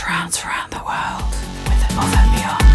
trance around the world with Above and Beyond.